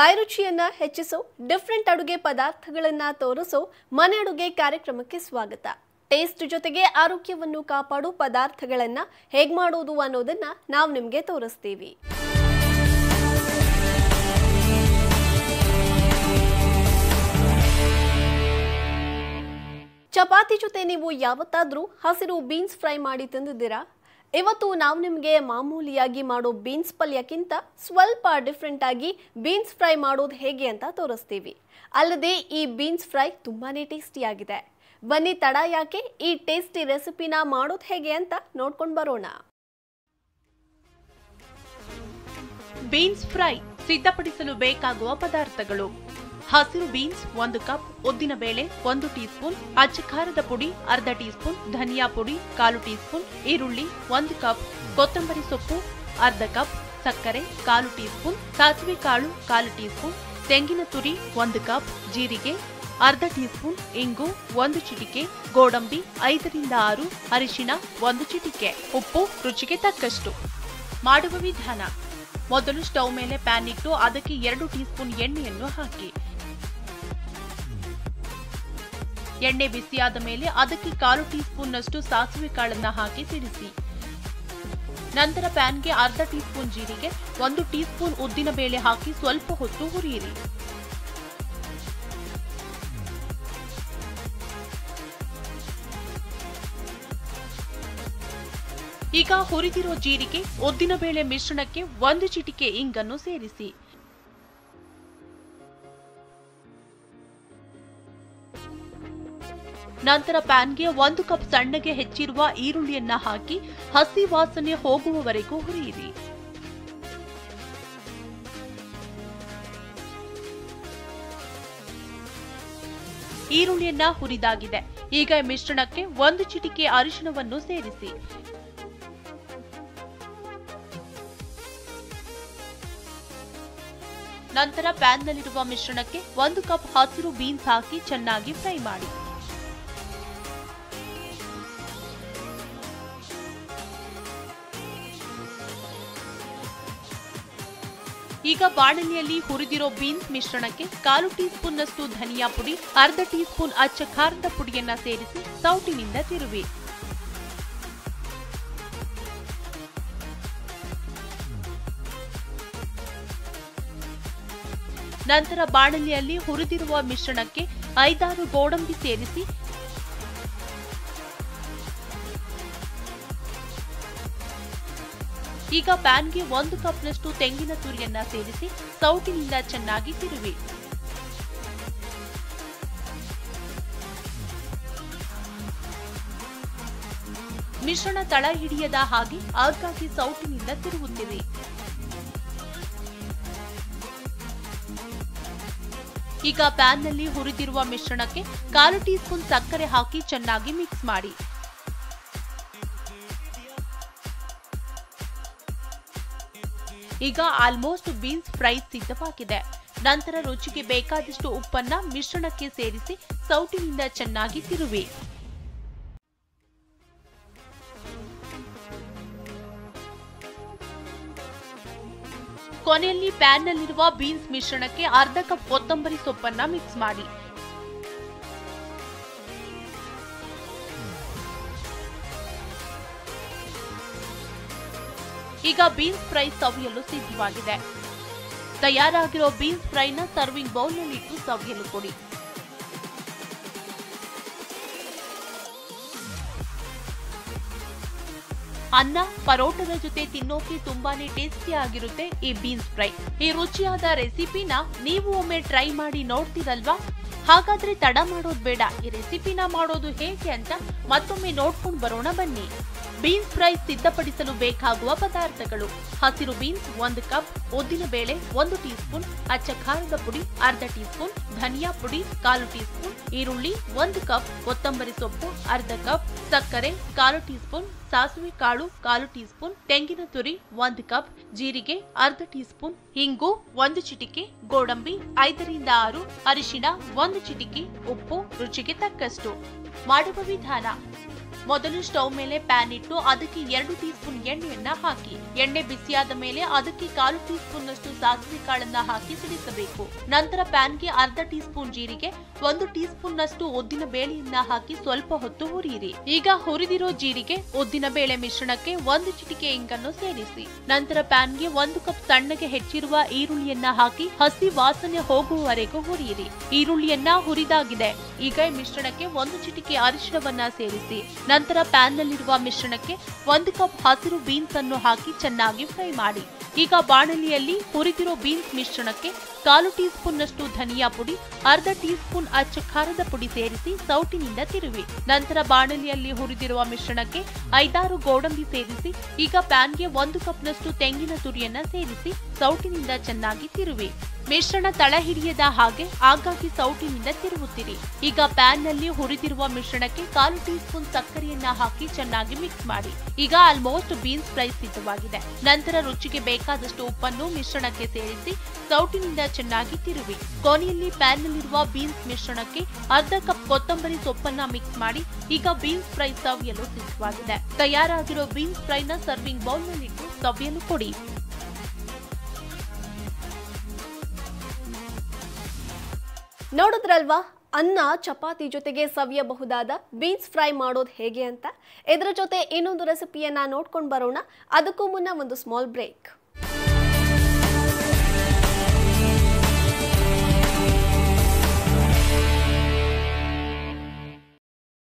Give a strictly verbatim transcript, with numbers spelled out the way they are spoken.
ಬಾಯರುಚಿಯನ್ನ ಹೆಚ್ಚಿಸೋ ಡಿಫರೆಂಟ್ ಅಡುಗೆ ಪದಾರ್ಥಗಳನ್ನು ತೋರಿಸೋ ಮನೆ ಅಡುಗೆ ಕಾರ್ಯಕ್ರಮಕ್ಕೆ ಸ್ವಾಗತ. ಟೇಸ್ಟ್ ಜೊತೆಗೆ ಆರೋಗ್ಯವನ್ನು ಕಾಪಾಡೋ ಪದಾರ್ಥಗಳನ್ನು ಹೇಗೆ ಮಾಡೋದು ಅನ್ನೋದನ್ನ ನಾವು ನಿಮಗೆ ತೋರಿಸ್ತೀವಿ. ಚಪಾತಿ ಜೊತೆ ನೀವು ಯಾವತ್ತಾದರೂ ಹಸಿರು ಬೀನ್ಸ್ ಫ್ರೈ ಮಾಡಿ ತಿಂದಿದ್ದೀರಾ? ಇವತ್ತು ನಾವು ನಿಮಗೆ ಮಾಮೂಲಿಯಾಗಿ ಮಾಡೋ ಬೀನ್ಸ್ ಪಲ್ಯಕ್ಕಿಂತ ಸ್ವಲ್ಪ ಡಿಫ್ರೆಂಟ್ ಆಗಿ ಬೀನ್ಸ್ ಫ್ರೈ ಮಾಡೋದು ಹೇಗೆ ಅಂತ ತೋರಿಸ್ತೀವಿ. ಅಲ್ಲದೆ ಈ ಬೀನ್ಸ್ ಫ್ರೈ ತುಂಬಾ ಟೇಸ್ಟಿಯಾಗಿದೆ. ಬನ್ನಿ, ತಡ ಯಾಕೆ, ಈ ಟೇಸ್ಟಿ ರೆಸಿಪಿನ ಮಾಡೋದು ಹೇಗೆ ಅಂತ ನೋಡ್ಕೊಂಡು ಬರೋಣ. ಬೀನ್ಸ್ ಫ್ರೈ ಸಿದ್ಧಪಡಿಸಲು ಬೇಕಾಗುವ ಪದಾರ್ಥಗಳು: ಹಸಿರು ಬೀನ್ಸ್ ಒಂದು ಕಪ್, ಉದ್ದಿನ ಬೇಳೆ ಒಂದು ಟೀ ಸ್ಪೂನ್, ಅಚ್ಚ ಖಾರದ ಪುಡಿ ಅರ್ಧ ಟೀ ಸ್ಪೂನ್, ಧನಿಯಾ ಪುಡಿ ಕಾಲು ಟೀ ಸ್ಪೂನ್, ಈರುಳ್ಳಿ ಒಂದು ಕಪ್, ಕೊತ್ತಂಬರಿ ಸೊಪ್ಪು ಅರ್ಧ ಕಪ್, ಸಕ್ಕರೆ ಕಾಲು ಟೀ ಸ್ಪೂನ್, ಸಾಸಿವೆ ಕಾಳು ಕಾಲು ಟೀ ಸ್ಪೂನ್, ತೆಂಗಿನ ತುರಿ ಒಂದು ಕಪ್, ಜೀರಿಗೆ ಅರ್ಧ ಟೀ ಸ್ಪೂನ್, ಇಂಗು ಒಂದು ಚಿಟಿಕೆ, ಗೋಡಂಬಿ ಐದರಿಂದ ಆರು, ಅರಿಶಿಣ ಒಂದು ಚಿಟಿಕೆ, ಉಪ್ಪು ರುಚಿಗೆ ತಕ್ಕಷ್ಟು. ಮಾಡುವ ವಿಧಾನ: ಮೊದಲು ಸ್ಟೌವ್ ಮೇಲೆ ಪ್ಯಾನ್ ಇಟ್ಟು ಅದಕ್ಕೆ ಎರಡು ಟೀ ಸ್ಪೂನ್ ಎಣ್ಣೆಯನ್ನು ಹಾಕಿ, ಎಣ್ಣೆ ಬಿಸಿಯಾದ ಮೇಲೆ ಅದಕ್ಕೆ ಕಾಲು ಟೀ ಸ್ಪೂನ್ನಷ್ಟು ಸಾಸಿವೆ ಕಾಳನ್ನು ಹಾಕಿ ಸಿಡಿಸಿ. ನಂತರ ಪ್ಯಾನ್ಗೆ ಅರ್ಧ ಟೀ ಸ್ಪೂನ್ ಜೀರಿಗೆ ಒಂದು ಟೀ ಸ್ಪೂನ್ ಉದ್ದಿನ ಬೇಳೆ ಹಾಕಿ ಸ್ವಲ್ಪ ಹೊತ್ತು ಹುರಿಯಿರಿ. ಈಗ ಹುರಿದಿರೋ ಜೀರಿಗೆ ಉದ್ದಿನ ಬೇಳೆ ಮಿಶ್ರಣಕ್ಕೆ ಒಂದು ಚಿಟಿಕೆ ಇಂಗನ್ನು ಸೇರಿಸಿ. ನಂತರ ಪ್ಯಾನ್ಗೆ ಒಂದು ಕಪ್ ಸಣ್ಣಗೆ ಹೆಚ್ಚಿರುವ ಈರುಳ್ಳಿಯನ್ನ ಹಾಕಿ ಹಸಿ ವಾಸನೆ ಹೋಗುವವರೆಗೂ ಹುರಿಯಿರಿ. ಈರುಳ್ಳಿಯನ್ನ ಹುರಿದಾಗಿದೆ. ಈಗ ಮಿಶ್ರಣಕ್ಕೆ ಒಂದು ಚಿಟಿಕೆ ಅರಿಶಿಣವನ್ನು ಸೇರಿಸಿ. ನಂತರ ಪ್ಯಾನ್ನಲ್ಲಿರುವ ಮಿಶ್ರಣಕ್ಕೆ ಒಂದು ಕಪ್ ಹಸಿರು ಬೀನ್ಸ್ ಹಾಕಿ ಚೆನ್ನಾಗಿ ಫ್ರೈ ಮಾಡಿ. ಈಗ ಬಾಣಲಿಯಲ್ಲಿ ಹುರಿದಿರೋ ಬೀನ್ಸ್ ಮಿಶ್ರಣಕ್ಕೆ ಕಾಲು ಟೀ ಸ್ಪೂನ್ ನಷ್ಟು ಧನಿಯಾ ಪುಡಿ ಅರ್ಧ ಟೀ ಸ್ಪೂನ್ ಅಚ್ಚ ಖಾರದ ಪುಡಿಯನ್ನ ಸೇರಿಸಿ ಸೌಟಿನಿಂದ ತಿರುವಿ. ನಂತರ ಬಾಣಲಿಯಲ್ಲಿ ಹುರಿದಿರುವ ಮಿಶ್ರಣಕ್ಕೆ ಐದಾರು ಗೋಡಂಬಿ ಸೇರಿಸಿ ಈಗ ಪ್ಯಾನ್ಗೆ ಒಂದು ಕಪ್ನಷ್ಟು ತೆಂಗಿನ ತುರಿಯನ್ನ ಸೇರಿಸಿ ಸೌಟಿನಿಂದ ಚೆನ್ನಾಗಿ ತಿರುವಿ. ಮಿಶ್ರಣ ತಳ ಹಿಡಿಯದ ಹಾಗೆ ಆಗಾಗ್ಗೆ ಸೌಟಿನಿಂದ ತಿರುಗುತ್ತಿರಿ. ಈಗ ಪ್ಯಾನ್ನಲ್ಲಿ ಹುರಿದಿರುವ ಮಿಶ್ರಣಕ್ಕೆ ಕಾಲು ಟೀ ಸ್ಪೂನ್ ಸಕ್ಕರೆ ಹಾಕಿ ಚೆನ್ನಾಗಿ ಮಿಕ್ಸ್ ಮಾಡಿ. ಈಗ ಆಲ್ಮೋಸ್ಟ್ ಬೀನ್ಸ್ ಫ್ರೈ ಸಿದ್ಧವಾಗಿದೆ. ನಂತರ ರುಚಿಗೆ ಬೇಕಾದಷ್ಟು ಉಪ್ಪನ್ನ ಮಿಶ್ರಣಕ್ಕೆ ಸೇರಿಸಿ ಸೌಟಿನಿಂದ ಚೆನ್ನಾಗಿ ತಿರುವಿ. ಕೊನೆಯಲ್ಲಿ ಪ್ಯಾನ್ನಲ್ಲಿರುವ ಬೀನ್ಸ್ ಮಿಶ್ರಣಕ್ಕೆ ಅರ್ಧ ಕಪ್ ಕೊತ್ತಂಬರಿ ಸೊಪ್ಪನ್ನ ಮಿಕ್ಸ್ ಮಾಡಿ. ಈಗ ಬೀನ್ಸ್ ಫ್ರೈ ಸವಿಯಲು ಸಿದ್ಧವಾಗಿದೆ. ತಯಾರಾಗಿರೋ ಬೀನ್ಸ್ ಫ್ರೈನ ಸರ್ವಿಂಗ್ ಬೌಲ್ನಲ್ಲಿ ಇಟ್ಟು ಸವಿಯಲು ಕೊಡಿ. ಅನ್ನ ಪರೋಟದ ಜೊತೆ ತಿನ್ನೋಕೆ ತುಂಬಾನೇ ಟೇಸ್ಟಿಯಾಗಿರುತ್ತೆ ಈ ಬೀನ್ಸ್ ಫ್ರೈ. ಈ ರುಚಿಯಾದ ರೆಸಿಪಿನ ನೀವು ಒಮ್ಮೆ ಟ್ರೈ ಮಾಡಿ ನೋಡ್ತೀರಲ್ವಾ? ಹಾಗಾದ್ರೆ ತಡ ಮಾಡೋದು ಬೇಡ, ಈ ರೆಸಿಪಿನ ಮಾಡೋದು ಹೇಗೆ ಅಂತ ಮತ್ತೊಮ್ಮೆ ನೋಡ್ಕೊಂಡು ಬರೋಣ ಬನ್ನಿ. ಬೀನ್ಸ್ ಫ್ರೈ ಸಿದ್ಧಪಡಿಸಲು ಬೇಕಾಗುವ ಪದಾರ್ಥಗಳು: ಹಸಿರು ಬೀನ್ಸ್ ಒಂದು ಕಪ್, ಉದ್ದಿನ ಬೇಳೆ ಒಂದು ಟೀ ಸ್ಪೂನ್, ಅಚ್ಚ ಖಾರದ ಪುಡಿ ಅರ್ಧ ಟೀ ಸ್ಪೂನ್, ಧನಿಯಾ ಪುಡಿ ಕಾಲು ಟೀ ಸ್ಪೂನ್, ಈರುಳ್ಳಿ ಒಂದು ಕಪ್, ಕೊತ್ತಂಬರಿ ಸೊಪ್ಪು ಅರ್ಧ ಕಪ್, ಸಕ್ಕರೆ ಕಾಲು ಟೀ ಸ್ಪೂನ್, ಸಾಸಿವೆ ಕಾಳು ಕಾಲು ಟೀ ಸ್ಪೂನ್, ತೆಂಗಿನ ತುರಿ ಒಂದು ಕಪ್, ಜೀರಿಗೆ ಅರ್ಧ ಟೀ ಸ್ಪೂನ್, ಹಿಂಗು ಒಂದು ಚಿಟಿಕೆ, ಗೋಡಂಬಿ ಐದರಿಂದ ಆರು, ಅರಿಶಿಣ ಒಂದು ಚಿಟಿಕೆ, ಉಪ್ಪು ರುಚಿಗೆ ತಕ್ಕಷ್ಟು. ಮಾಡುವ ವಿಧಾನ: ಮೊದಲು ಸ್ಟವ್ ಮೇಲೆ ಪ್ಯಾನ್ ಇಟ್ಟು ಅದಕ್ಕೆ ಎರಡು ಟೀ ಸ್ಪೂನ್ ಎಣ್ಣೆಯನ್ನು ಹಾಕಿ. ಎಣ್ಣೆ ಬಿಸಿಯಾದ ಮೇಲೆ ಅದಕ್ಕೆ ಕಾಲು ಟೀ ಸ್ಪೂನ್ ಅಷ್ಟು ಸಾಸಿವೆ ಕಾಳನ್ನ ಹಾಕಿ ಸಿಡಿಸಬೇಕು. ನಂತರ ಪ್ಯಾನ್ಗೆ ಅರ್ಧ ಟೀ ಸ್ಪೂನ್ ಜೀರಿಗೆ, ಒಂದು ಟೀ ಸ್ಪೂನ್ ಅಷ್ಟು ಉದ್ದಿನ ಬೇಳೆಯನ್ನ ಹಾಕಿ ಸ್ವಲ್ಪ ಹೊತ್ತು ಹುರಿಯಿರಿ. ಈಗ ಹುರಿದಿರೋ ಜೀರಿಗೆ ಉದ್ದಿನ ಬೇಳೆ ಮಿಶ್ರಣಕ್ಕೆ ಒಂದು ಚಿಟಿಕೆ ಇಂಗನ್ನು ಸೇರಿಸಿ, ನಂತರ ಪ್ಯಾನ್ಗೆ ಒಂದು ಕಪ್ ಸಣ್ಣಗೆ ಹೆಚ್ಚಿರುವ ಈರುಳ್ಳಿಯನ್ನ ಹಾಕಿ ಹಸಿ ವಾಸನೆ ಹೋಗುವವರೆಗೂ ಹುರಿಯಿರಿ. ಈರುಳ್ಳಿಯನ್ನ ಹುರಿದಾಗಿದೆ. ಈಗ ಈ ಮಿಶ್ರಣಕ್ಕೆ ಒಂದು ಚಿಟಿಕೆ ಅರಿಶಿಣವನ್ನ ಸೇರಿಸಿ, ನಂತರ ಪ್ಯಾನ್ ನಲ್ಲಿರುವ ಮಿಶ್ರಣಕ್ಕೆ ಒಂದು ಕಪ್ ಹಸಿರು ಬೀನ್ಸ್ ಅನ್ನು ಹಾಕಿ ಚೆನ್ನಾಗಿ ಫ್ರೈ ಮಾಡಿ. ಈಗ ಬಾಣಲಿಯಲ್ಲಿ ಹುರಿದಿರೋ ಬೀನ್ಸ್ ಮಿಶ್ರಣಕ್ಕೆ ಕಾಲು ಟೀ ಸ್ಪೂನ್ ಅಷ್ಟು ಧನಿಯಾ ಪುಡಿ, ಅರ್ಧ ಟೀ ಸ್ಪೂನ್ ಅಚ್ಚ ಖಾರದ ಪುಡಿ ಸೇರಿಸಿ ಸೌಟಿನಿಂದ ತಿರುವಿ. ನಂತರ ಬಾಣಲಿಯಲ್ಲಿ ಹುರಿದಿರುವ ಮಿಶ್ರಣಕ್ಕೆ ಐದಾರು ಗೋಡಂಬಿ ಸೇರಿಸಿ. ಈಗ ಪ್ಯಾನ್ಗೆ ಒಂದು ಕಪ್ನಷ್ಟು ತೆಂಗಿನ ತುರಿಯನ್ನ ಸೇರಿಸಿ ಸೌಟಿನಿಂದ ಚೆನ್ನಾಗಿ ತಿರುವಿ. ಮಿಶ್ರಣ ತಳ ಹಿಡಿಯದ ಹಾಗೆ ಆಗಾಗ್ಗೆ ಸೌಟಿನಿಂದ ತಿರುಗುತ್ತಿರಿ. ಈಗ ಪ್ಯಾನ್ ನಲ್ಲಿ ಹುರಿದಿರುವ ಮಿಶ್ರಣಕ್ಕೆ ಕಾಲು ಟೀ ಸ್ಪೂನ್ ಸಕ್ಕರೆಯನ್ನ ಹಾಕಿ ಚೆನ್ನಾಗಿ ಮಿಕ್ಸ್ ಮಾಡಿ. ಈಗ ಆಲ್ಮೋಸ್ಟ್ ಬೀನ್ಸ್ ಫ್ರೈ ಸಿದ್ಧವಾಗಿದೆ. ನಂತರ ರುಚಿಗೆ ಬೇಕಾದಷ್ಟು ಉಪ್ಪನ್ನು ಮಿಶ್ರಣಕ್ಕೆ ಸೇರಿಸಿ ಸೌಟಿನಿಂದ ಚೆನ್ನಾಗಿ ತಿರುವಿ. ಕೊನೆಯಲ್ಲಿ ಪ್ಯಾನ್ ನಲ್ಲಿರುವ ಬೀನ್ಸ್ ಮಿಶ್ರಣಕ್ಕೆ ಅರ್ಧ ಕಪ್ ಕೊತ್ತಂಬರಿ ಸೊಪ್ಪನ್ನ ಮಿಕ್ಸ್ ಮಾಡಿ. ಈಗ ಬೀನ್ಸ್ ಫ್ರೈ ಸವಿಯಲು ಸಿದ್ಧವಾಗಿದೆ. ತಯಾರಾಗಿರೋ ಬೀನ್ಸ್ ಫ್ರೈನ ಸರ್ವಿಂಗ್ ಬೌಲ್ನಲ್ಲಿಟ್ಟು ಸವಿಯಲು ಕೊಡಿ. ನೋಡಿದ್ರಲ್ವಾ, ಅನ್ನ ಚಪಾತಿ ಜೊತೆಗೆ ಸವಿಯಬಹುದಾದ ಬೀನ್ಸ್ ಫ್ರೈ ಮಾಡೋದು ಹೇಗೆ ಅಂತ. ಇದರ ಜೊತೆ ಇನ್ನೊಂದು ರೆಸಿಪಿಯನ್ನು ನೋಡ್ಕೊಂಡು ಬರೋಣ. ಅದಕ್ಕೂ ಮುನ್ನ ಒಂದು ಸ್ಮಾಲ್ ಬ್ರೇಕ್.